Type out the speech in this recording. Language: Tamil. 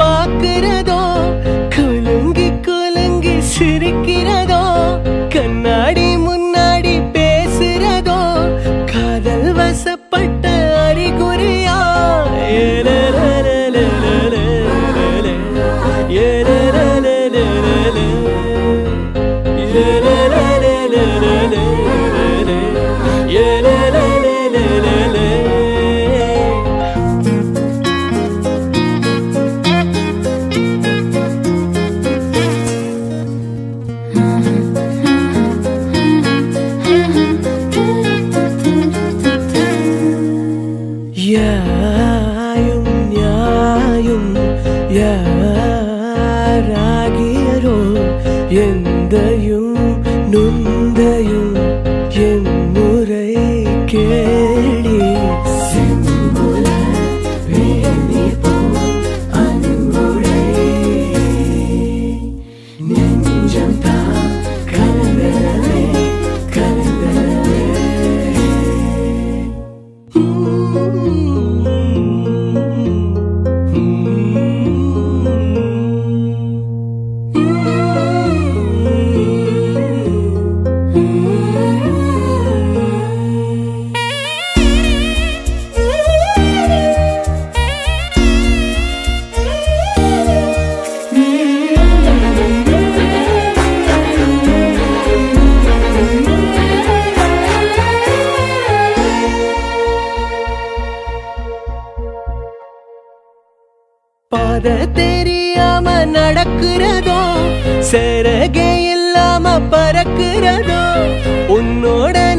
பார்க்கிறதோ குலுங்கி குலுங்கி சிரிக்கிறதோ கண்ணாடி முன்னாடி பேசுறதோ காதல் வசப்பட்ட அறிகுறியா யாராகியரோ எந்தையும் நுந்தையும் என் முறை கேடி செம்புல வேணி போ அன்புடை நெஞ்சம் தான் கலந்தரவே கலந்தரவே பாத தெரியாம நடக்கிறதோ சிறகை இல்லாம பறக்கிறதோ உன்னோட